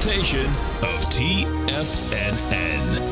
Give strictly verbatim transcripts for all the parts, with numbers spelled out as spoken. presentation of T F N N.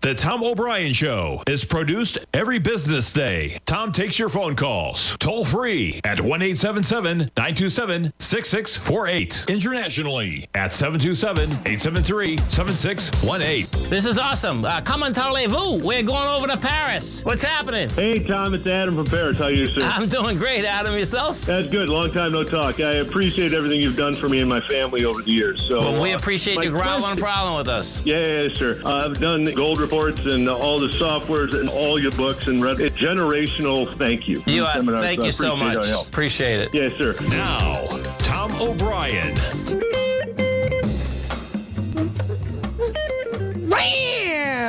The Tom O'Brien Show is produced every business day. Tom takes your phone calls toll free at one eight seven seven, nine two seven, six six four eight. Internationally at seven two seven, eight seven three, seven six one eight. This is awesome. Uh, come and parlez-vous. We're going over to Paris. What's happening? Hey, Tom. It's Adam from Paris. How are you, sir? I'm doing great. Adam, yourself? That's good. Long time no talk. I appreciate everything you've done for me and my family over the years. So well, we appreciate uh, you growling problem with us. Yeah, yeah, sir. Uh, I've done Gold Report and all the softwares and all your books and read. It's generational. Thank you. You are, thank you so much. Appreciate it. Yes, sir. Now, Tom O'Brien.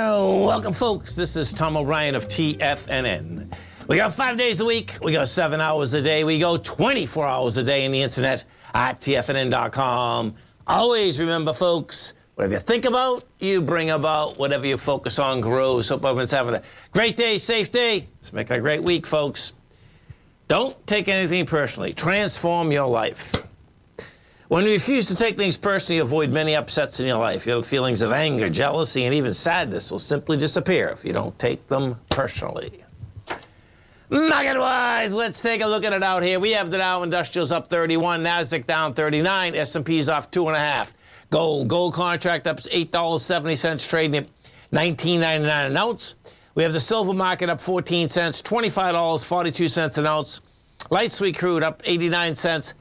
Welcome, folks. This is Tom O'Brien of T F N N. We go five days a week. We go seven hours a day. We go twenty-four hours a day in the internet at T F N N dot com. Always remember, folks, whatever you think about, you bring about. Whatever you focus on grows. Hope everyone's having a great day, safe day. Let's make it a great week, folks. Don't take anything personally. Transform your life. When you refuse to take things personally, you avoid many upsets in your life. Your feelings of anger, jealousy, and even sadness will simply disappear if you don't take them personally. Market-wise, let's take a look at it out here. We have the Dow Industrials up thirty-one, Nasdaq down thirty-nine, S and P's off two and a half. Gold, gold contract up eight dollars and seventy cents, trading at nineteen ninety-nine an ounce. We have the silver market up fourteen cents, twenty-five dollars and forty-two cents an ounce. Light sweet crude up eighty-nine cents,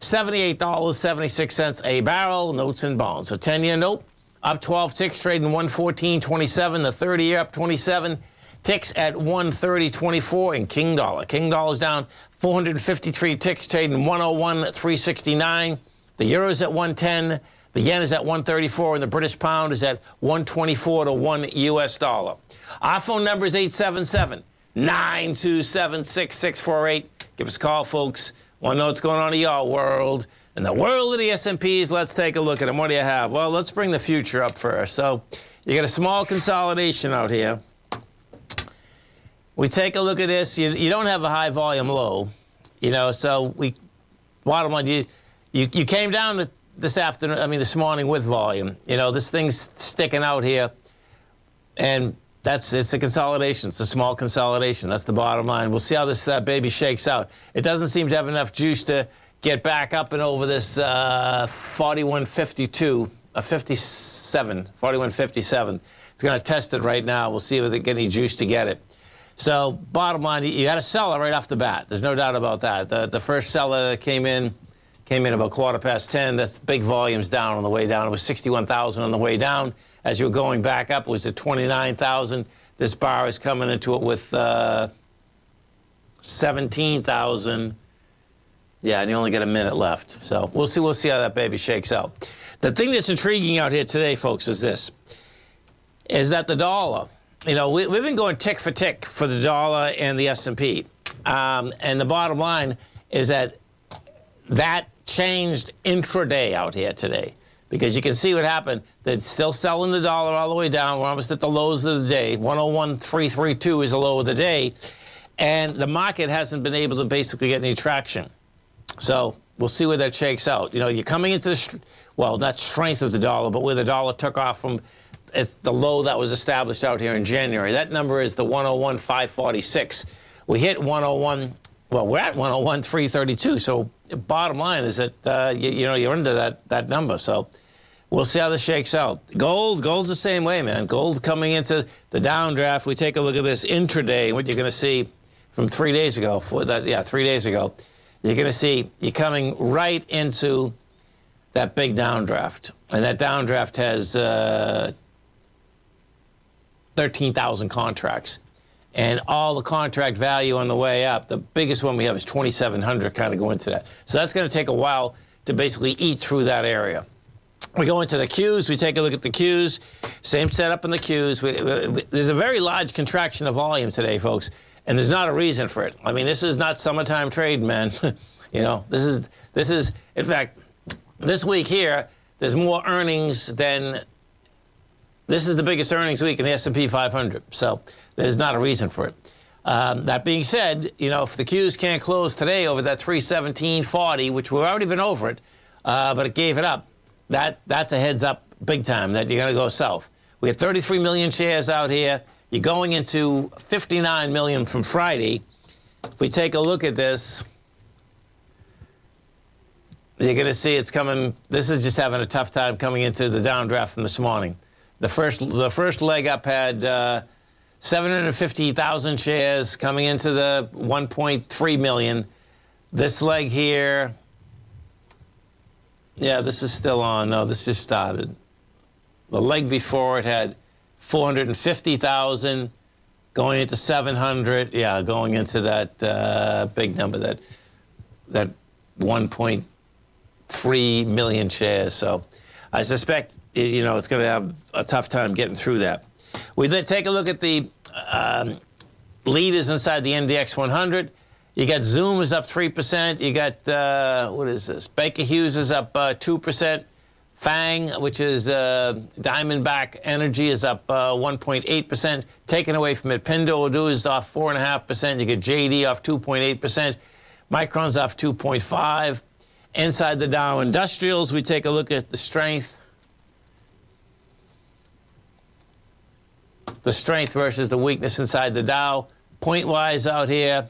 seventy-eight dollars and seventy-six cents a barrel. Notes and bonds. So ten-year note up twelve ticks, trading one fourteen twenty-seven. The thirty-year up twenty-seven ticks at one thirty twenty-four. And King Dollar. King Dollar's down four hundred fifty-three ticks, trading one oh one three sixty-nine. The euro's at one ten. The yen is at one thirty-four, and the British pound is at one twenty-four to one U S dollar. Our phone number is eight seven seven, nine two seven, six six four eight. Give us a call, folks. Want to know what's going on in your world. In the world of the S and Ps, let's take a look at them. What do you have? Well, let's bring the future up first. So you got a small consolidation out here. We take a look at this. You, you don't have a high volume low, you know, so we, bottom line, you, you, you came down to this afternoon, I mean this morning with volume. You know, this thing's sticking out here, and that's, it's a consolidation. It's a small consolidation. That's the bottom line. We'll see how this that baby shakes out. It doesn't seem to have enough juice to get back up and over this uh, forty-one fifty-two, uh, fifty-seven, forty-one fifty-seven. It's going to test it right now. We'll see if they get any juice to get it. So bottom line, you got to sell it right off the bat. There's no doubt about that. The, the first seller that came in, came in about quarter past ten. That's big volumes down on the way down. It was sixty-one thousand on the way down. As you were going back up, it was at twenty-nine thousand. This bar is coming into it with uh, seventeen thousand. Yeah, and you only got a minute left. So we'll see. We'll see how that baby shakes out. The thing that's intriguing out here today, folks, is this: is that the dollar. You know, we, we've been going tick for tick for the dollar and the S and P, um, and the bottom line is that that changed intraday out here today, because you can see what happened. They're still selling the dollar all the way down. We're almost at the lows of the day. one oh one three thirty-two is the low of the day, and the market hasn't been able to basically get any traction. So we'll see where that shakes out. You know, you're coming into the, well, not strength of the dollar, but where the dollar took off from at the low that was established out here in January. That number is the one oh one five forty-six. We hit one oh one. Well, we're at one oh one three thirty-two, so bottom line is that, uh, you, you know, you're under that, that number, so we'll see how this shakes out. Gold, gold's the same way, man. Gold coming into the downdraft. We take a look at this intraday, what you're going to see from three days ago. For that, yeah, three days ago. You're going to see you're coming right into that big downdraft, and that downdraft has uh, thirteen thousand contracts. And all the contract value on the way up, the biggest one we have is twenty-seven hundred, kind of go into that. So that's going to take a while to basically eat through that area. We go into the queues. We take a look at the queues. Same setup in the queues. We, we, we, there's a very large contraction of volume today, folks, and there's not a reason for it. I mean, this is not summertime trade, man. You know, this is, this is, in fact, this week here, there's more earnings than, this is the biggest earnings week in the S and P five hundred, so there's not a reason for it. Um, that being said, you know, if the Qs can't close today over that three seventeen forty, which we've already been over it, uh, but it gave it up, that, that's a heads up big time that you're going to go south. We had thirty-three million shares out here. You're going into fifty-nine million from Friday. If we take a look at this, you're going to see it's coming. This is just having a tough time coming into the downdraft from this morning. The first, the first leg up had uh, seven hundred fifty thousand shares coming into the one point three million. This leg here, yeah, this is still on. No, this just started. The leg before it had four hundred fifty thousand going into seven hundred. Yeah, going into that uh, big number, that that one point three million shares. So I suspect, you know, it's going to have a tough time getting through that. We then take a look at the um, leaders inside the N D X one hundred. You got Zoom is up three percent. You got, uh, what is this? Baker Hughes is up uh, two percent. FANG, which is uh, Diamondback Energy, is up uh, one point eight percent. Taken away from it, Pinduoduo is off four point five percent. You get J D off two point eight percent. Micron's off two point five percent. Inside the Dow Industrials, we take a look at the strength. The strength versus the weakness inside the Dow. Point-wise out here,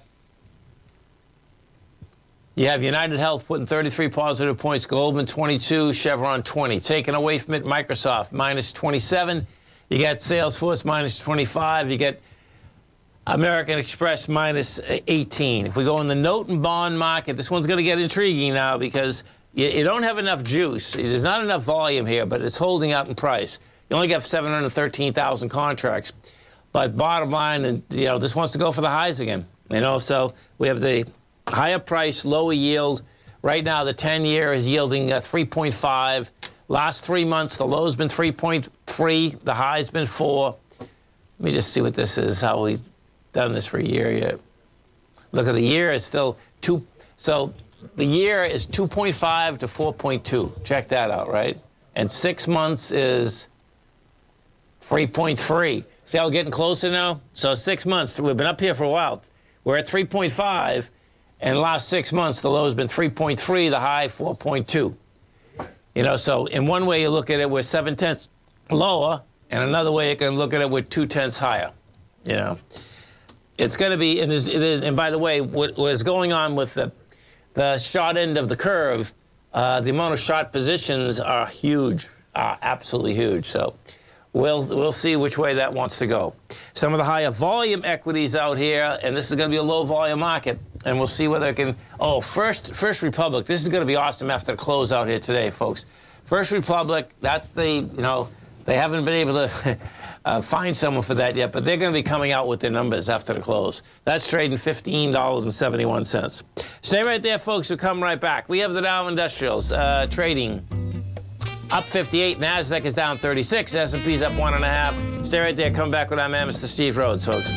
you have United Health putting thirty-three positive points, Goldman twenty-two, Chevron twenty. Taken away from it, Microsoft minus twenty-seven. You got Salesforce minus twenty-five. You get American Express minus eighteen. If we go in the note and bond market, this one's going to get intriguing now because you, you don't have enough juice. There's not enough volume here, but it's holding up in price. You only got seven hundred thirteen thousand contracts. But bottom line, and you know, this wants to go for the highs again. And also, we have the higher price, lower yield. Right now, the ten-year is yielding uh, three point five. Last three months, the low's been three point three. The high's been four. Let me just see what this is, how we done this for a year yet. Look at the year is still two. So the year is two point five to four point two. Check that out, right? And six months is three point three. See how we're getting closer now? So six months, we've been up here for a while. We're at three point five, and last six months, the low has been three point three, the high four point two. You know, so in one way you look at it, we're seven tenths lower, and another way you can look at it, we're two tenths higher, you know. It's going to be, and, and by the way, what was going on with the, the short end of the curve, uh, the amount of short positions are huge, are absolutely huge. So we'll, we'll see which way that wants to go. Some of the higher volume equities out here, and this is going to be a low volume market, and we'll see whether it can, oh, First, First Republic. This is going to be awesome after the close out here today, folks. First Republic, that's the, you know, they haven't been able to uh, find someone for that yet, but they're going to be coming out with their numbers after the close. That's trading fifteen dollars and seventy-one cents. Stay right there, folks. We'll come right back. We have the Dow Industrials uh, trading up fifty-eight. NASDAQ is down thirty-six. S and P's up one and a half. Stay right there. Come back with our man, Mister Steve Rhodes, folks.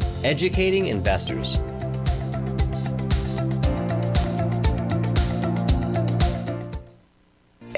educating investors.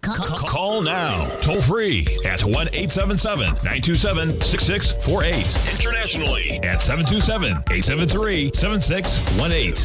Call now, toll free at one eight seven seven, nine two seven, six six four eight. Internationally at seven two seven, eight seven three, seven six one eight.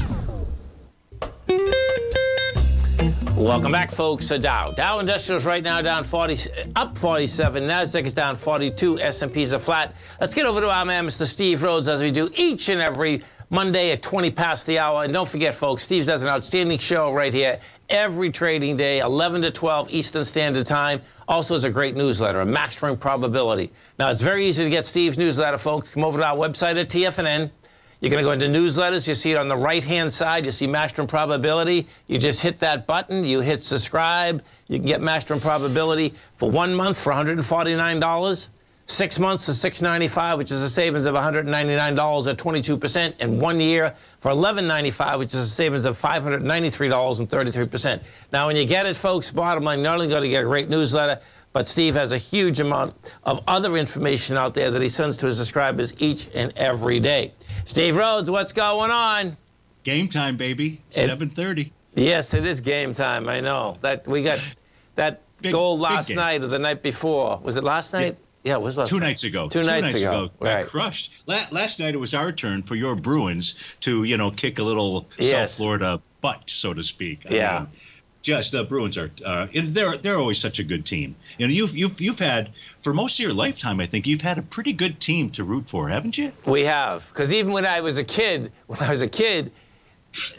Welcome back, folks. The Dow. Dow Industrials right now down forty, up forty-seven. NASDAQ is down forty-two. S and Ps are flat. Let's get over to our man, Mister Steve Rhodes, as we do each and every Monday at twenty past the hour. And don't forget, folks, Steve does an outstanding show right here every trading day, eleven to twelve Eastern Standard Time. Also is a great newsletter, Mastering Probability. Now, it's very easy to get Steve's newsletter, folks. Come over to our website at T F N N. You're going to go into newsletters. You see it on the right-hand side. You see Mastering Probability. You just hit that button. You hit subscribe. You can get Mastering Probability for one month for one hundred forty-nine dollars, six months for six ninety-five, which is a savings of one hundred ninety-nine dollars or twenty-two percent, and one year for eleven ninety-five, which is a savings of five hundred ninety-three dollars and thirty-three percent. Now, when you get it, folks, bottom line, not only going to get a great newsletter, but Steve has a huge amount of other information out there that he sends to his subscribers each and every day. Steve Rhodes, what's going on? Game time, baby. seven thirty. Yes, it is game time. I know that we got that big, goal last big night or the night before. Was it last night? Yeah, yeah it was last Two night. nights ago. Two, Two nights, nights ago. ago right. Got crushed. La last night it was our turn for your Bruins to, you know, kick a little yes. South Florida butt, so to speak. Yeah. I mean, Just the Bruins are uh, they're they're always such a good team. You know, you've you've you've had for most of your lifetime, I think you've had a pretty good team to root for, haven't you? We have, because even when I was a kid, when I was a kid,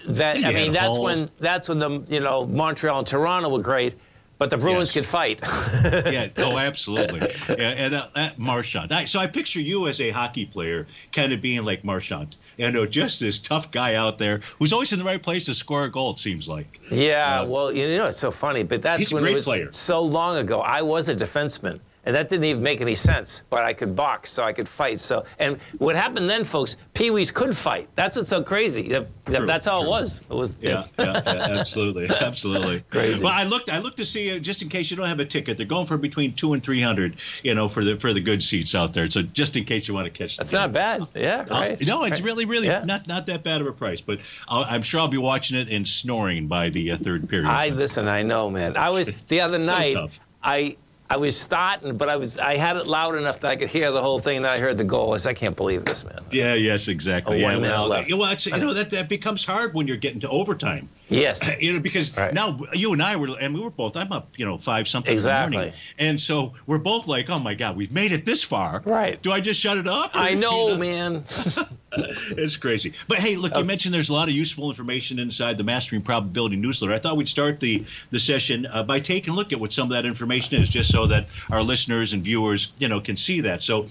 that yeah, I mean that's balls. when that's when the you know Montreal and Toronto were great, but the Bruins yes. could fight. yeah, oh, absolutely. Yeah, and uh, uh, Marchand. I, so I picture you as a hockey player, kind of being like Marchand. You know, just this tough guy out there who's always in the right place to score a goal, it seems like. Yeah, uh, well, you know, it's so funny, but that's when it was player. so long ago. I was a defenseman, and that didn't even make any sense, but I could box, so I could fight. So, and what happened then, folks, Pee-wees could fight. That's what's so crazy. That, true, that's how true. it was. It was yeah, yeah, yeah, absolutely, absolutely. Crazy. Well, I looked, I looked to see, uh, just in case you don't have a ticket, they're going for between two and three hundred, you know, for the for the good seats out there. So just in case you want to catch that. That's not bad. Yeah, right. Um, no, it's really, really yeah. not not that bad of a price, but I'll, I'm sure I'll be watching it and snoring by the uh, third period. I listen, I know, man. I was, the other so night, tough. I... I was starting, but I was—I had it loud enough that I could hear the whole thing. And then I heard the goal. I said, "I can't believe this, man." Yeah. Yes. Exactly. Oh, yeah, one minute well, left. Well, it's, you know that that becomes hard when you're getting to overtime. Yes. You know, because right. now you and I were, and we were both. I'm up, you know, five something. Exactly. In the morning, and so we're both like, "Oh my God, we've made it this far." Right. Do I just shut it off? I know, man. It's crazy. But hey, look, okay. you mentioned there's a lot of useful information inside the Mastering Probability newsletter. I thought we'd start the, the session uh, by taking a look at what some of that information is, just so that our listeners and viewers, you know, can see that. So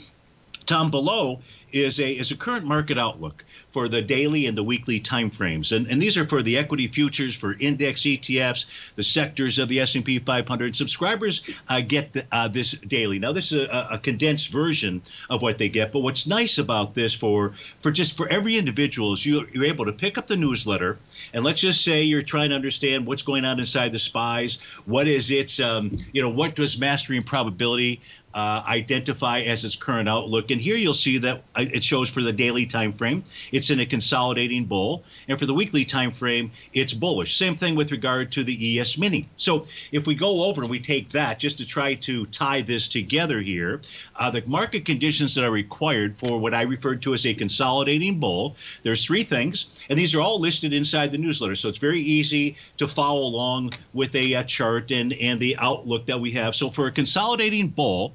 Tom, below is a is a current market outlook for the daily and the weekly timeframes, and and these are for the equity futures, for index E T Fs, the sectors of the S and P five hundred. Subscribers uh, get the, uh, this daily. Now this is a, a condensed version of what they get, but what's nice about this for for just for every individual is you you're able to pick up the newsletter, and let's just say you're trying to understand what's going on inside the S P Ys. What is its um you know what does Mastering Probability Uh, identify as its current outlook, and here you'll see that it shows for the daily time frame it's in a consolidating bull, and for the weekly time frame it's bullish. Same thing with regard to the E S mini. So if we go over and we take that just to try to tie this together here, uh, the market conditions that are required for what I referred to as a consolidating bull, there's three things, and these are all listed inside the newsletter, so it's very easy to follow along with a, a chart and and the outlook that we have. So for a consolidating bull,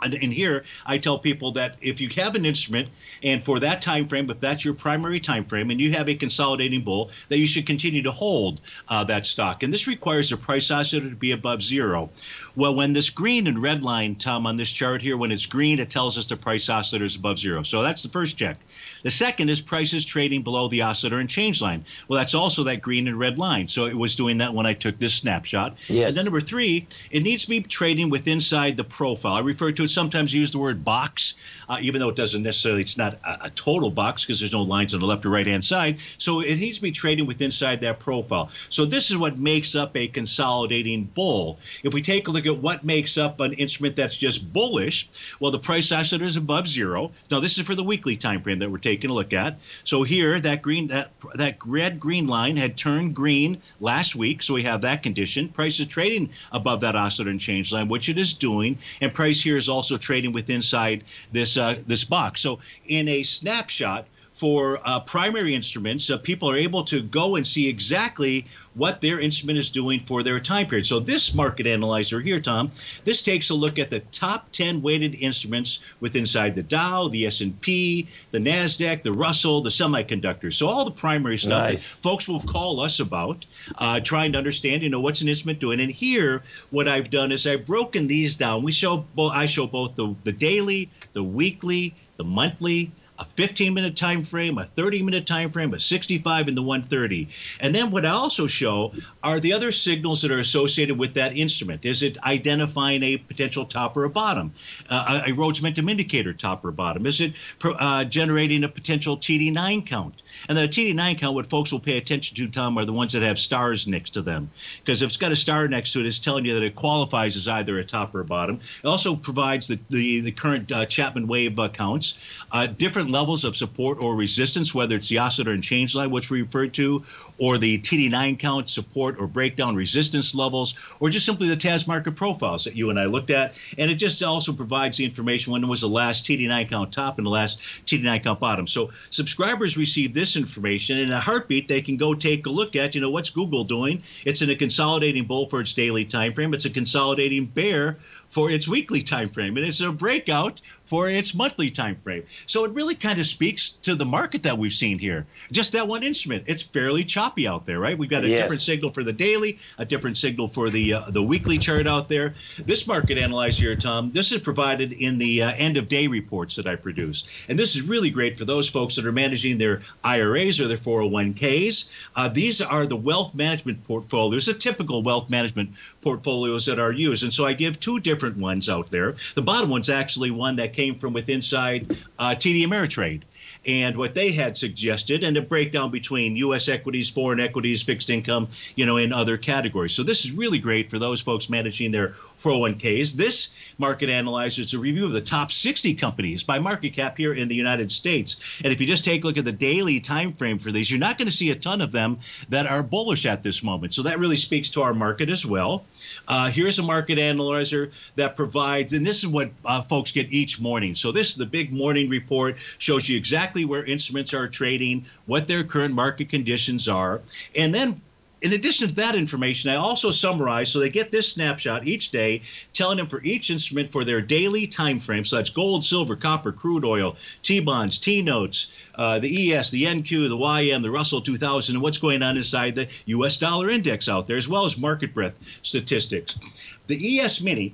and here I tell people that if you have an instrument and for that time frame, if that's your primary time frame and you have a consolidating bull, that you should continue to hold uh, that stock. And this requires the price oscillator to be above zero. Well, when this green and red line, Tom, on this chart here, when it's green, it tells us the price oscillator is above zero. So that's the first check. The second is prices trading below the oscillator and change line. Well, that's also that green and red line. So it was doing that when I took this snapshot. Yes. And then number three, it needs to be trading with inside the profile. I refer to it, sometimes use the word box, uh, even though it doesn't necessarily, it's not a, a total box because there's no lines on the left or right hand side. So it needs to be trading with inside that profile. So this is what makes up a consolidating bull. If we take a look at what makes up an instrument that's just bullish, well, the price oscillator is above zero. Now this is for the weekly time frame that we're taking a look at. So here, that green, that that red green line had turned green last week, so we have that condition. Price is trading above that oscillator and change line, which it is doing, and price here is also trading with inside this uh, this box. So in a snapshot for uh, primary instruments, uh, people are able to go and see exactly what their instrument is doing for their time period. So this market analyzer here, Tom, this takes a look at the top ten weighted instruments with inside the Dow, the S and P, the NASDAQ, the Russell, the semiconductors. So all the primary stuff nice. That folks will call us about, uh, trying to understand, you know, what's an instrument doing. And here, what I've done is I've broken these down. We show, bo I show both the, the daily, the weekly, the monthly, a fifteen minute time frame, a thirty minute time frame, a sixty-five, and the one thirty. And then what I also show are the other signals that are associated with that instrument. Is it identifying a potential top or a bottom, uh, a Rhodes Momentum Indicator top or bottom? Is it uh, generating a potential T D nine count? And the T D nine count, what folks will pay attention to, Tom, are the ones that have stars next to them. Because if it's got a star next to it, it's telling you that it qualifies as either a top or a bottom. It also provides the, the, the current uh, Chapman Wave uh, counts, uh, different levels of support or resistance, whether it's the oscillator and change line, which we referred to, or the T D nine count support or breakdown resistance levels, or just simply the T A S market profiles that you and I looked at. And it just also provides the information when it was the last T D nine count top and the last T D nine count bottom. So subscribers receive this information in a heartbeat. They can go take a look at, you know, what's Google doing? It's in a consolidating bull for its daily time frame. It's a consolidating bear for its weekly time frame, and it's a breakout for its monthly time frame. So it really kind of speaks to the market that we've seen here. Just that one instrument, it's fairly choppy out there, right? We've got a yes. different signal for the daily, a different signal for the uh, the weekly chart out there. This market analyzer here, Tom, this is provided in the uh, end of day reports that I produce, and this is really great for those folks that are managing their I R As or their four oh one Ks. Uh, these are the wealth management portfolios, the typical wealth management portfolios that are used, and so I give two different different ones out there. The bottom one's actually one that came from with inside uh, T D Ameritrade. And what they had suggested, and a breakdown between U S equities, foreign equities, fixed income, you know, in other categories. So this is really great for those folks managing their four oh one Ks. This market analyzer is a review of the top sixty companies by market cap here in the United States. And if you just take a look at the daily time frame for these, you're not going to see a ton of them that are bullish at this moment. So that really speaks to our market as well. Uh, here's a market analyzer that provides, and this is what uh, folks get each morning. So this is the big morning report, shows you exactly where instruments are trading, what their current market conditions are. And then in addition to that information, I also summarize, so they get this snapshot each day, telling them for each instrument for their daily time frame. So that's gold, silver, copper, crude oil, T-bonds, T-notes, uh, the E S, the N Q, the Y M, the Russell two thousand, and what's going on inside the U S dollar index out there, as well as market breadth statistics. The E S mini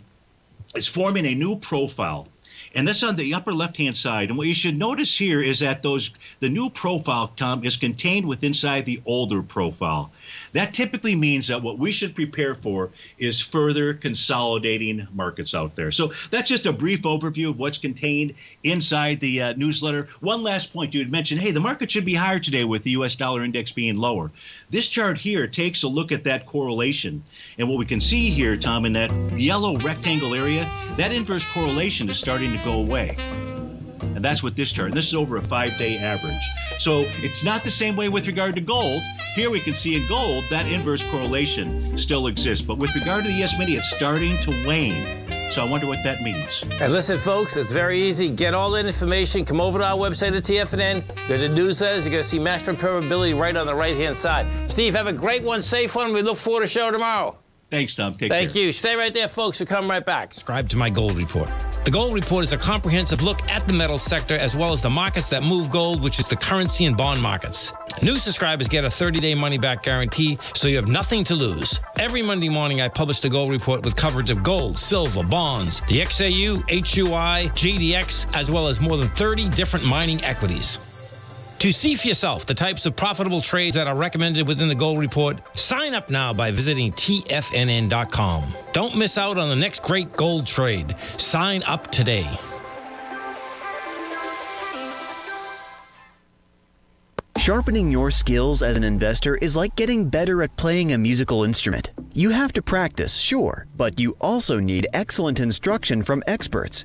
is forming a new profile. And this on the upper left-hand side. And what you should notice here is that those the new profile, Tom, is contained within inside the older profile. That typically means that what we should prepare for is further consolidating markets out there. So that's just a brief overview of what's contained inside the uh, newsletter. One last point, you had mentioned, hey, the market should be higher today with the U S dollar index being lower. This chart here takes a look at that correlation. And what we can see here, Tom, in that yellow rectangle area, that inverse correlation is starting to go away. And that's what this chart, and this is over a five-day average. So it's not the same way with regard to gold. Here we can see in gold, that inverse correlation still exists. But with regard to the E S Mini, it's starting to wane. So I wonder what that means. And listen, folks, it's very easy. Get all that information. Come over to our website at T F N N. Go to newsletters. You're going to see Mastering Probability right on the right-hand side. Steve, have a great one, safe one. We look forward to the show tomorrow. Thanks, Tom. Take care. Thank you. Stay right there, folks. We'll come right back. Subscribe to my Gold Report. The Gold Report is a comprehensive look at the metals sector as well as the markets that move gold, which is the currency and bond markets. New subscribers get a thirty-day money-back guarantee, so you have nothing to lose. Every Monday morning, I publish the Gold Report with coverage of gold, silver, bonds, the X A U, H U I, G D X, as well as more than thirty different mining equities. To see for yourself the types of profitable trades that are recommended within the Gold Report, sign up now by visiting T F N N dot com. Don't miss out on the next great gold trade. Sign up today. Sharpening your skills as an investor is like getting better at playing a musical instrument. You have to practice, sure, but you also need excellent instruction from experts.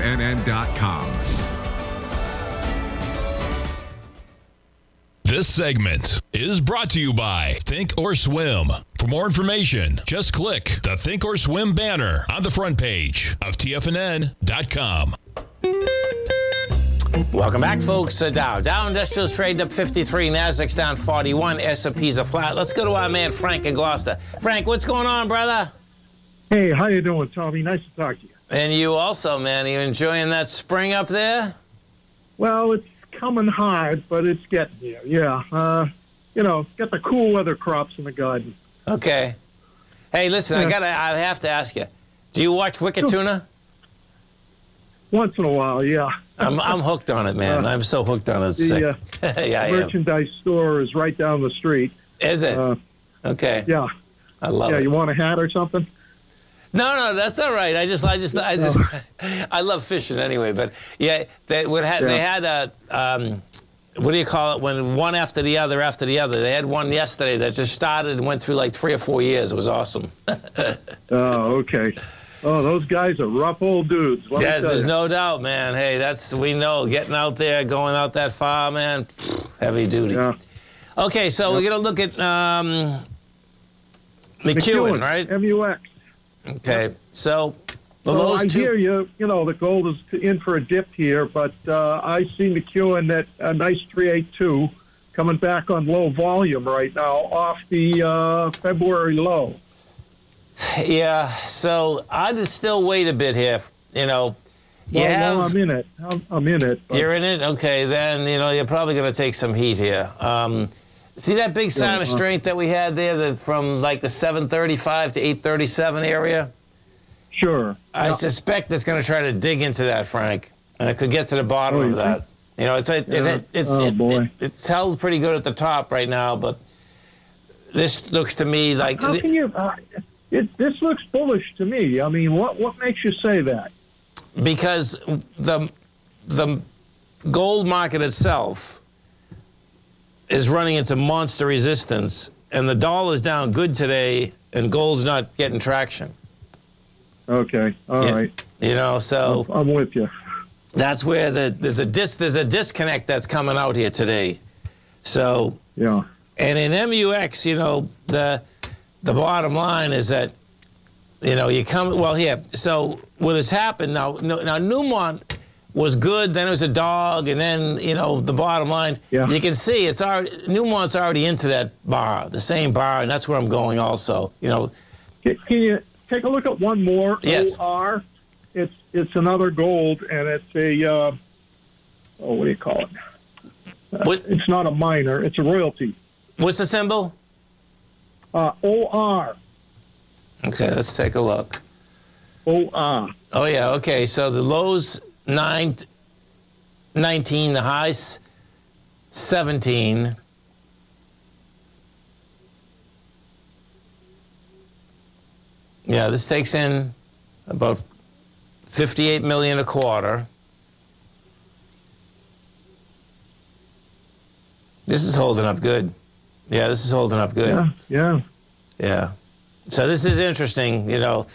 N N. This segment is brought to you by Think or Swim. For more information, just click the Think or Swim banner on the front page of T F N N dot com. Welcome back, folks. The Dow. Dow Industrials trading up fifty-three, Nasdaq's down forty-one, S and P's are flat. Let's go to our man Frank in Gloucester. Frank, what's going on, brother? Hey, how you doing, Tommy? Nice to talk to you. And you also, man. Are you enjoying that spring up there? Well, it's coming hard, but it's getting there, yeah. Uh, you know, got the cool weather crops in the garden. Okay. Hey, listen, yeah. I gotta, I have to ask you, do you watch Wicked Tuna? Once in a while, yeah. I'm, I'm hooked on it, man. Uh, I'm so hooked on it. It's the sick. Uh, yeah, the merchandise am. store is right down the street. Is it? Uh, okay. Yeah. I love yeah, it. Yeah, you want a hat or something? No, no, that's all right. I just, I just, I just, I love fishing anyway. But yeah, they would have, yeah. they had a, um, what do you call it? When one after the other after the other, they had one yesterday that just started and went through like three or four years. It was awesome. Oh, okay. Oh, those guys are rough old dudes. Yeah, there's you. no doubt, man. Hey, that's we know. Getting out there, going out that far, man, heavy duty. Yeah. Okay, so yeah. we're gonna look at. Um, McEwen, McEwen, right? M U X. Okay, yeah. so... Well, well, I hear you. You know, the gold is in for a dip here, but uh, I see McEwen at a nice three eighty-two coming back on low volume right now off the uh, February low. Yeah, so I'd still wait a bit here. You know, you well, have, well, I'm in it. I'm, I'm in it. But. You're in it? Okay, then, you know, you're probably going to take some heat here. Um, see that big sign yeah, of strength that we had there that from like the seven thirty-five to eight thirty-seven area? Sure. I no. suspect it's going to try to dig into that, Frank, and it could get to the bottom oh, of that. Think? You know, it's it, yeah. it, it's oh, it, boy. It, it's held pretty good at the top right now, but this looks to me like how can you? Uh, it, this looks bullish to me. I mean, what what makes you say that? Because the the gold market itself is running into monster resistance, and the dollar is down good today, and gold's not getting traction. Okay. All yeah. right. You know, so I'm, I'm with you. That's where the there's a dis there's a disconnect that's coming out here today. So yeah. And in M U X, you know, the the bottom line is that you know you come well here. Yeah, so what has happened now? No, now Newmont was good. Then it was a dog, and then you know the bottom line. Yeah. You can see it's already Newmont's already into that bar, the same bar, and that's where I'm going also. You know. Can you? Take a look at one more. Yes. O R. It's it's another gold, and it's a uh, oh, what do you call it? Uh, it's not a minor. It's a royalty. What's the symbol? Uh, O R. Okay, let's take a look. O R. Oh yeah. Okay. So the lows nine, nineteen. The highs seventeen. Yeah, this takes in about fifty-eight million dollars a quarter. This is holding up good. Yeah, this is holding up good. Yeah, yeah. Yeah. So this is interesting, you know.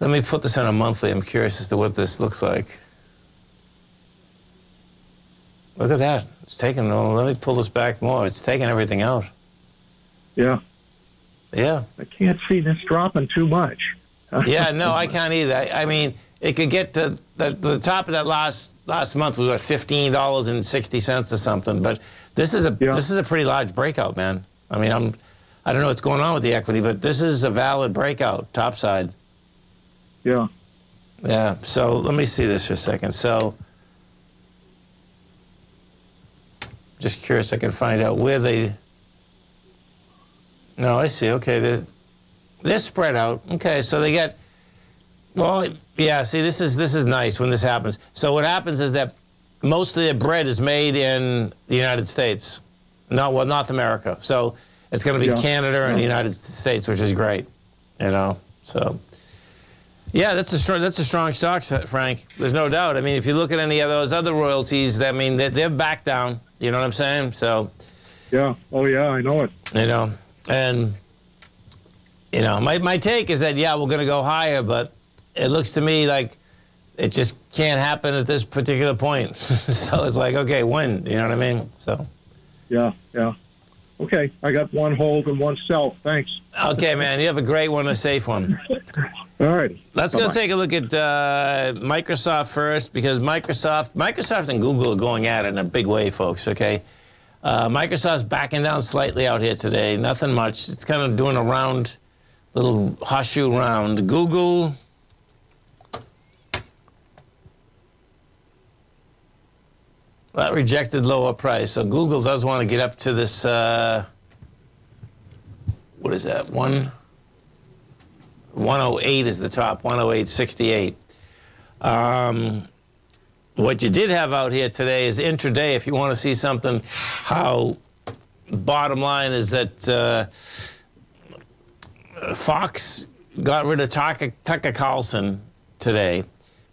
Let me put this on a monthly. I'm curious as to what this looks like. Look at that. It's taking, well, let me pull this back more. It's taking everything out. Yeah. Yeah, I can't see this dropping too much. Yeah, no, I can't either. I, I mean, it could get to the, the top of that last last month was what fifteen dollars and sixty cents or something. But this is a yeah. this is a pretty large breakout, man. I mean, I'm I don't know what's going on with the equity, but this is a valid breakout topside. Yeah, yeah. So let me see this for a second. So just curious, I can find out where they. No, I see. Okay, they're, they're spread out. Okay, so they get, well, yeah, see, this is this is nice when this happens. So what happens is that most of their bread is made in the United States, not, well, North America. So it's going to be yeah. Canada and yeah. the United States, which is great, you know. So, yeah, that's a strong, that's a strong stock, Frank. There's no doubt. I mean, if you look at any of those other royalties, I mean, they're, they're back down. You know what I'm saying? So. Yeah. Oh, yeah, I know it. You know. And, you know, my, my take is that, yeah, we're going to go higher, but it looks to me like it just can't happen at this particular point. So it's like, okay, when? You know what I mean? So. Yeah, yeah. Okay, I got one hold and one sell. Thanks. Okay, man, you have a great one, a safe one. All right. Let's Bye-bye. go take a look at uh, Microsoft first, because Microsoft, Microsoft and Google are going at it in a big way, folks, okay? Uh, Microsoft's backing down slightly out here today. Nothing much. It's kind of doing a round, little horseshoe round. Google. That rejected lower price. So Google does want to get up to this, uh, what is that, one? one oh eight is the top, one oh eight sixty-eight. Um... What you did have out here today is intraday. If you want to see something, how bottom line is that uh, Fox got rid of Tucker, Tucker Carlson today,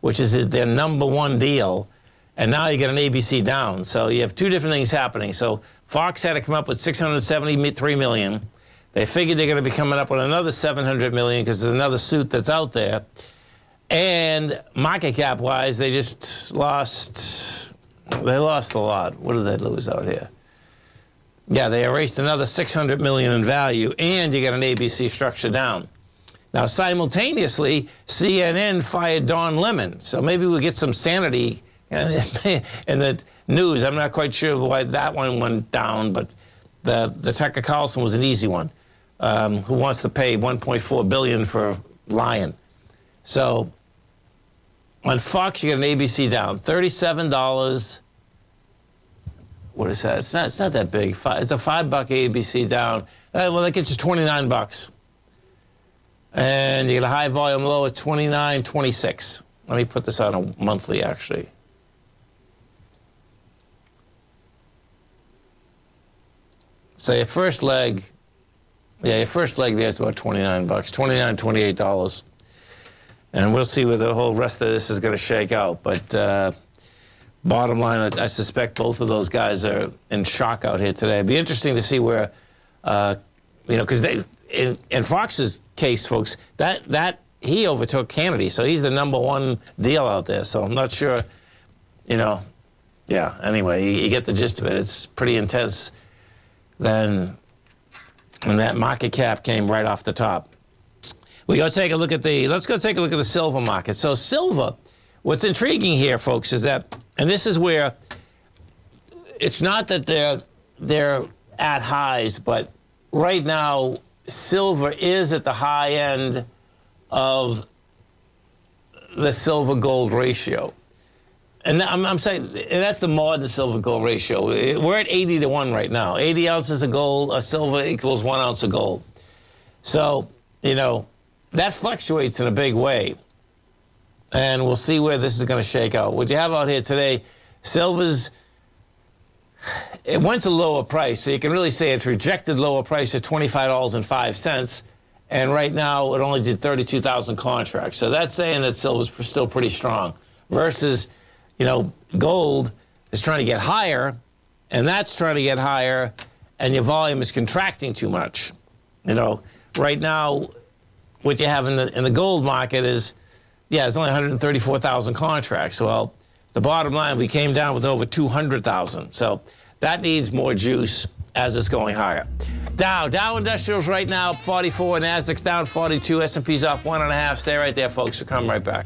which is their number one deal, and now you get an A B C down. So you have two different things happening. So Fox had to come up with six hundred seventy-three million dollars. They figured they're going to be coming up with another seven hundred million dollars because there's another suit that's out there. And market cap wise, they just lost, they lost a lot. What did they lose out here? Yeah, they erased another six hundred million dollars in value, and you got an A B C structure down. Now, simultaneously, C N N fired Don Lemon, so maybe we'll get some sanity in the news. I'm not quite sure why that one went down, but the, the Tucker Carlson was an easy one. Um, who wants to pay one point four billion dollars for lying? So on Fox, you get an A B C down, thirty-seven dollars. What is that? It's not, it's not that big. It's a five buck A B C down. Uh, well, that gets you twenty-nine bucks. And you get a high volume low at twenty-nine twenty-six. Let me put this on a monthly, actually. So your first leg, yeah, your first leg there is about twenty-nine bucks, twenty-nine, twenty-eight dollars. And we'll see where the whole rest of this is going to shake out. But uh, bottom line, I, I suspect both of those guys are in shock out here today. It'd be interesting to see where, uh, you know, because they, in, in Fox's case, folks, that that he overtook Kennedy, so he's the number one deal out there. So I'm not sure, you know, yeah. Anyway, you, you get the gist of it. It's pretty intense. Then, and that market cap came right off the top. We go take a look at the. Let's go take a look at the silver market. So silver. What's intriguing here, folks, is that, and this is where it's not that they're, they're at highs, but right now silver is at the high end of the silver-gold ratio. And I'm, I'm saying, and that's the modern silver-gold ratio. We're at eighty to one right now. eighty ounces of gold, or silver equals one ounce of gold. So, you know, that fluctuates in a big way. And we'll see where this is going to shake out. What you have out here today, silver's, it went to lower price. So you can really say it's rejected lower price at twenty-five dollars and five cents. And right now, it only did thirty-two thousand contracts. So that's saying that silver's still pretty strong. Versus, you know, gold is trying to get higher, and that's trying to get higher, and your volume is contracting too much. You know, right now, what you have in the, in the gold market is, yeah, it's only one hundred thirty-four thousand contracts. Well, the bottom line, we came down with over two hundred thousand. So that needs more juice as it's going higher. Dow, Dow Industrials right now up forty-four, Nasdaq's down forty-two, S and P's off one and a half. Stay right there, folks. We'll come right back.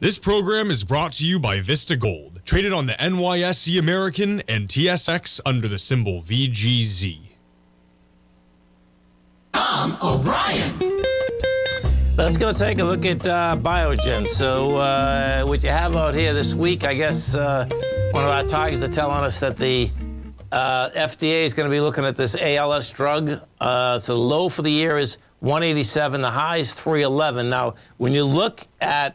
This program is brought to you by Vista Gold, traded on the N Y S E American and T S X under the symbol V G Z. Tom O'Brien. Let's go take a look at uh, Biogen. So uh, what you have out here this week, I guess uh, one of our tigers are telling us that the uh, F D A is going to be looking at this A L S drug. Uh, so the low for the year is one eighty-seven. The high is three eleven. Now, when you look at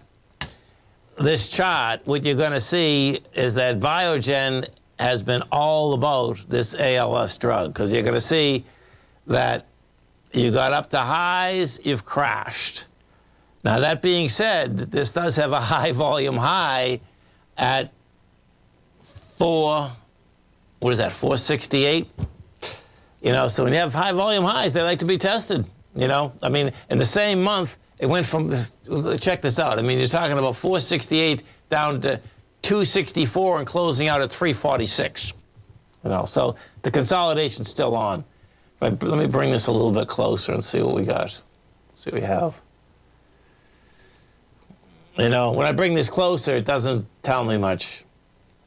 this chart, what you're going to see is that Biogen has been all about this A L S drug, because you're going to see that you got up to highs, you've crashed. Now, that being said, this does have a high volume high at four, what is that, four sixty-eight? You know, so when you have high volume highs, they like to be tested, you know. I mean, in the same month, it went from, check this out, I mean, you're talking about four sixty-eight down to two sixty-four and closing out at three forty-six. You know, so the consolidation's still on. But let me bring this a little bit closer and see what we got. See what we have. You know, when I bring this closer, it doesn't tell me much.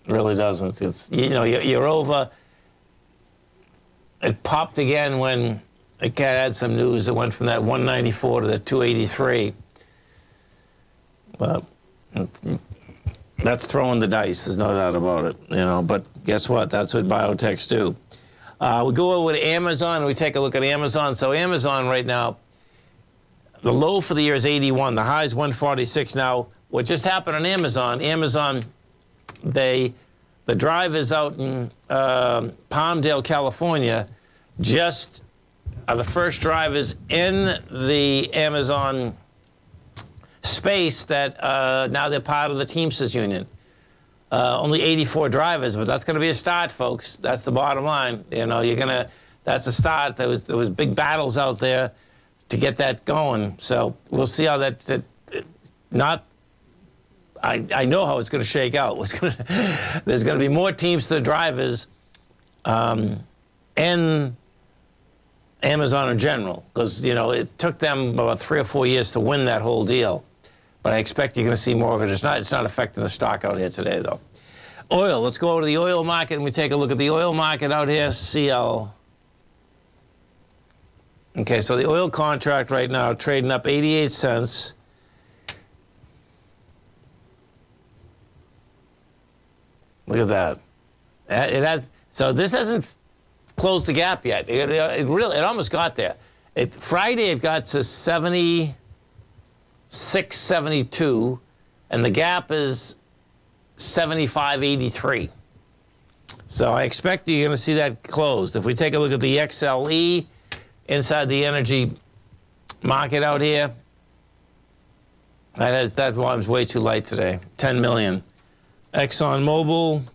It really doesn't. It's, you know, you're over. It popped again when... I can't add some news that went from that one ninety-four to the two eighty-three. Well, that's throwing the dice. There's no doubt about it, you know. But guess what? That's what biotechs do. Uh, we go over to Amazon and we take a look at Amazon. So Amazon right now, the low for the year is eighty-one. The high is one forty-six. Now, what just happened on Amazon? Amazon, they, the drive is out in uh, Palmdale, California, just. Uh, the first drive is in the Amazon space that uh, now they're part of the Teamsters Union. Uh, only eighty-four drivers, but that's going to be a start, folks. That's the bottom line. You know, you're going to, that's a start. There was, there was big battles out there to get that going. So we'll see how that, that not, I, I know how it's going to shake out. It's gonna, there's going to be more Teamster drivers um, in Amazon in general, because, you know, it took them about three or four years to win that whole deal. But I expect you're going to see more of it. It's not, it's not affecting the stock out here today, though. Oil. Let's go over to the oil market and we take a look at the oil market out here. C L. Okay, so the oil contract right now trading up eighty-eight cents. Look at that. It has, so this hasn't closed the gap yet. It, it, it really, it almost got there. It, Friday it got to seventy-six seventy-two, and the gap is seventy-five eighty-three. So I expect you're going to see that closed. If we take a look at the X L E inside the energy market out here, that has, that volume's way too light today. ten million. ExxonMobil.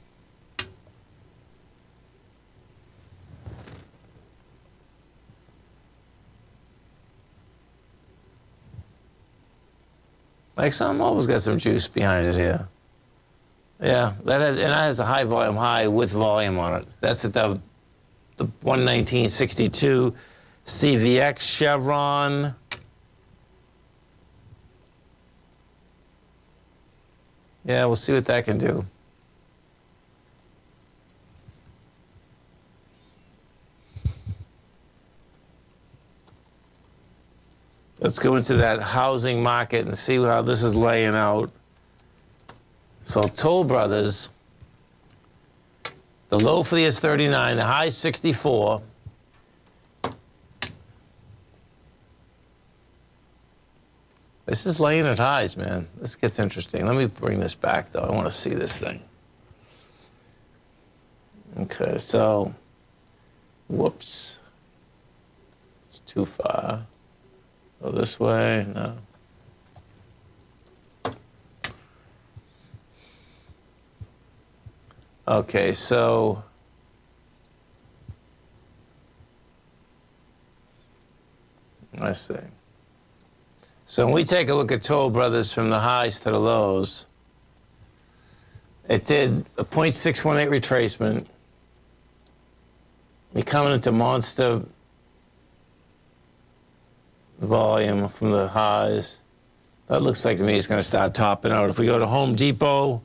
Like ExxonMobil's got some juice behind it here. Yeah, that has, and that has a high volume high with volume on it. That's at the, the one nineteen sixty-two. C V X, Chevron. Yeah, we'll see what that can do. Let's go into that housing market and see how this is laying out. So Toll Brothers, the low for the is thirty-nine, the high is sixty-four. This is laying at highs, man. This gets interesting. Let me bring this back, though. I want to see this thing. Okay, so, whoops. It's too far. Go this way, no. Okay, so, I see. So when we take a look at Toll Brothers from the highs to the lows, it did a zero point six one eight retracement. We're coming into monster volume from the highs. That looks like to me it's going to start topping out. If we go to Home Depot,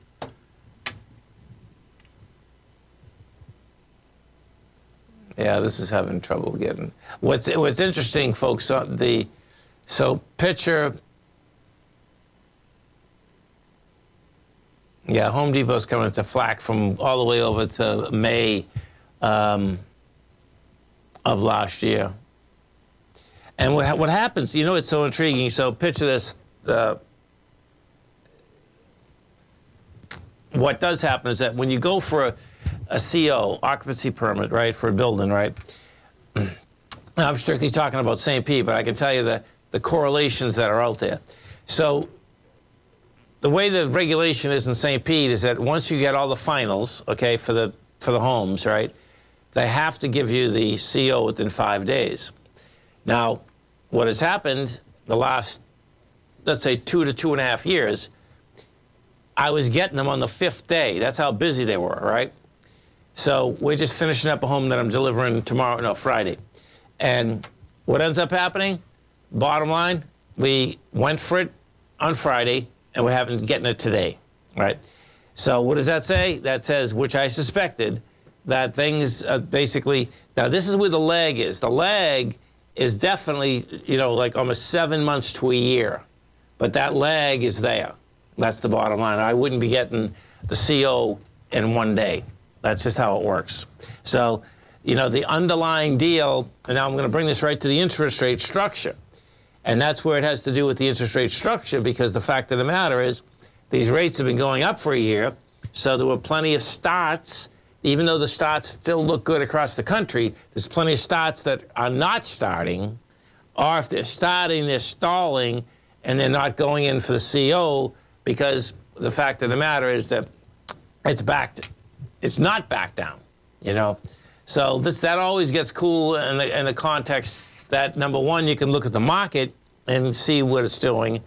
yeah, this is having trouble getting. What's what's interesting, folks, the so picture. Yeah, Home Depot's coming to flack from all the way over to May um, of last year. And what what happens? You know, it's so intriguing. So picture this. Uh, what does happen is that when you go for a a C O, occupancy permit, right, for a building, right? I'm strictly talking about Saint Pete, but I can tell you the, the correlations that are out there. So the way the regulation is in Saint Pete is that once you get all the finals, okay, for the, for the homes, right, they have to give you the C O within five days. Now, what has happened the last, let's say, two to two and a half years, I was getting them on the fifth day. That's how busy they were, right? So we're just finishing up a home that I'm delivering tomorrow, no, Friday. And what ends up happening, bottom line, we went for it on Friday, and we're having, getting it today, right? So what does that say? That says, which I suspected, that things uh, basically, now this is where the lag is. The lag is definitely, you know, like almost seven months to a year. But that lag is there. That's the bottom line. I wouldn't be getting the C O in one day. That's just how it works. So, you know, the underlying deal, and now I'm going to bring this right to the interest rate structure. And that's where it has to do with the interest rate structure, because the fact of the matter is these rates have been going up for a year. So there were plenty of starts, even though the starts still look good across the country, there's plenty of starts that are not starting, or if they're starting, they're stalling, and they're not going in for the C O, because the fact of the matter is that it's backed. It's not back down, you know. So this, that always gets cool in the, in the context that, number one, you can look at the market and see what it's doing,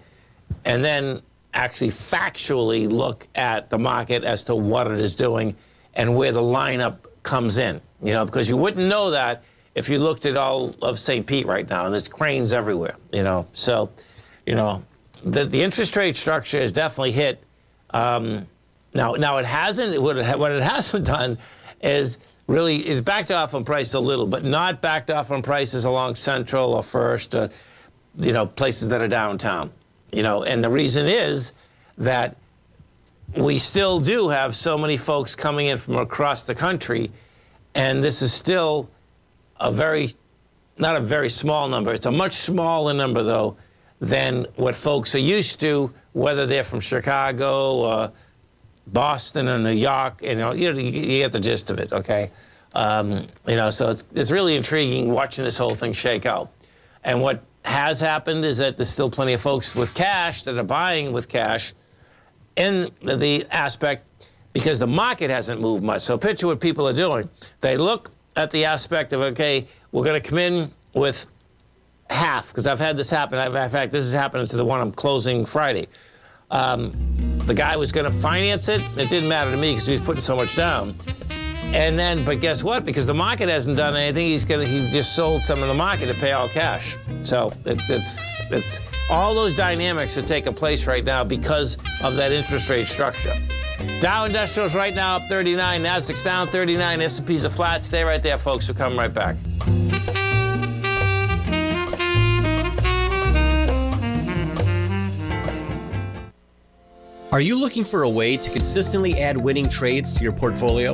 and then actually factually look at the market as to what it is doing and where the lineup comes in, you know, because you wouldn't know that if you looked at all of Saint Pete right now, and there's cranes everywhere, you know. So, you know, the, the interest rate structure has definitely hit. Um, Now, now it hasn't, what it, what it hasn't done is really, it's backed off on price a little, but not backed off on prices along Central or First, or, you know, places that are downtown, you know. And the reason is that we still do have so many folks coming in from across the country, and this is still a very, not a very small number. It's a much smaller number, though, than what folks are used to, whether they're from Chicago or Boston and New York, you know, you, you get the gist of it, okay? Um, you know, so it's, it's really intriguing watching this whole thing shake out. And what has happened is that there's still plenty of folks with cash that are buying with cash in the aspect, because the market hasn't moved much. So picture what people are doing. They look at the aspect of, okay, we're going to come in with half, because I've had this happen. I've, in fact, this is happening to the one I'm closing Friday. Um, the guy was going to finance it. It didn't matter to me because he was putting so much down. And then, but guess what? Because the market hasn't done anything, he's going to, he just sold some in the market to pay all cash. So it, it's, it's, all those dynamics are taking place right now because of that interest rate structure. Dow Industrials right now up thirty-nine, Nasdaq's down thirty-nine, S and P's are flat. Stay right there, folks. We'll come right back. Are you looking for a way to consistently add winning trades to your portfolio?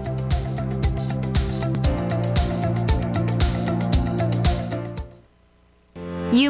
You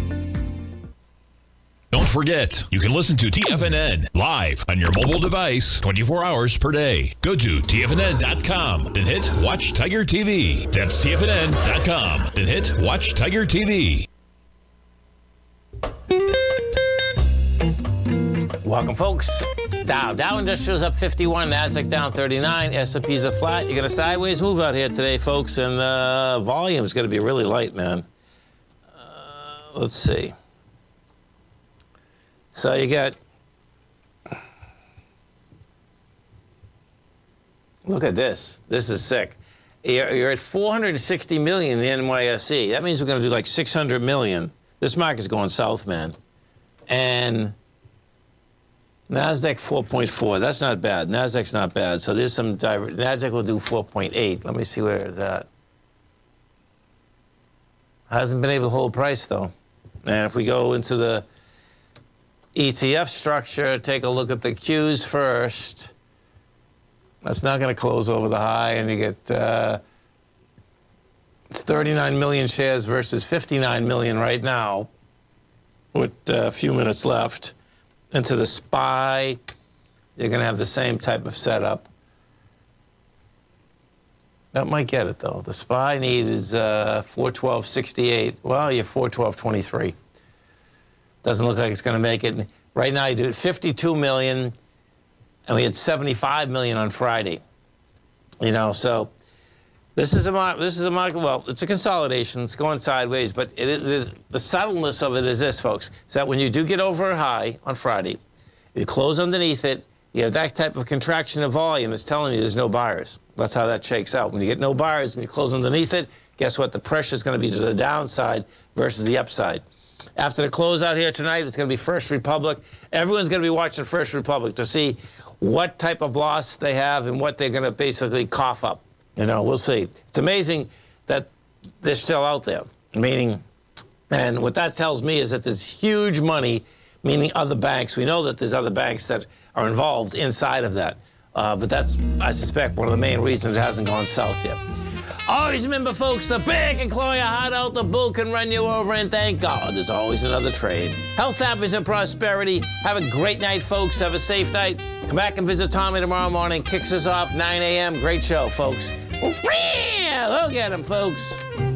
Don't forget, you can listen to T F N N live on your mobile device twenty-four hours per day. Go to T F N N dot com, then hit Watch Tiger T V. That's T F N N dot com, then hit Watch Tiger T V. Welcome, folks. Dow. Dow Industrials up fifty-one, NASDAQ down thirty-nine, S and P's are flat. You got a sideways move out here today, folks, and uh, volume is going to be really light, man. Uh, let's see. So you got, look at this. This is sick. You're, you're at four hundred sixty million in the N Y S E. That means we're going to do like six hundred million. This market's going south, man. And NASDAQ four point four. That's not bad. NASDAQ's not bad. So there's some, diver NASDAQ will do four point eight. Let me see where it's at. Hasn't been able to hold price, though. And if we go into the E T F structure, take a look at the Qs first. That's not going to close over the high, and you get uh, it's thirty-nine million shares versus fifty-nine million right now, with a uh, few minutes left. Into the S P Y, you're going to have the same type of setup. That might get it, though. The S P Y need is uh, four twelve sixty-eight. Well, you're four twelve twenty-three. Doesn't look like it's going to make it. Right now, you do it fifty-two million, and we had seventy-five million on Friday. You know, so this is a this is a market. Well, it's a consolidation. It's going sideways, but it, it, the subtleness of it is this, folks: is that when you do get over a high on Friday, you close underneath it. You have that type of contraction of volume. It's telling you there's no buyers. That's how that shakes out. When you get no buyers and you close underneath it, guess what? The pressure is going to be to the downside versus the upside. After the closeout here tonight, it's going to be First Republic. Everyone's going to be watching First Republic to see what type of loss they have and what they're going to basically cough up. You know, we'll see. It's amazing that they're still out there, meaning, and what that tells me is that there's huge money, meaning other banks. We know that there's other banks that are involved inside of that. Uh, but that's, I suspect, one of the main reasons it hasn't gone south yet. Always remember, folks, the bear can claw your heart out, the bull can run you over, and thank God there's always another trade. Health, happiness, and prosperity. Have a great night, folks. Have a safe night. Come back and visit Tommy tomorrow morning. Kicks us off, nine A M Great show, folks. We'll get him, folks.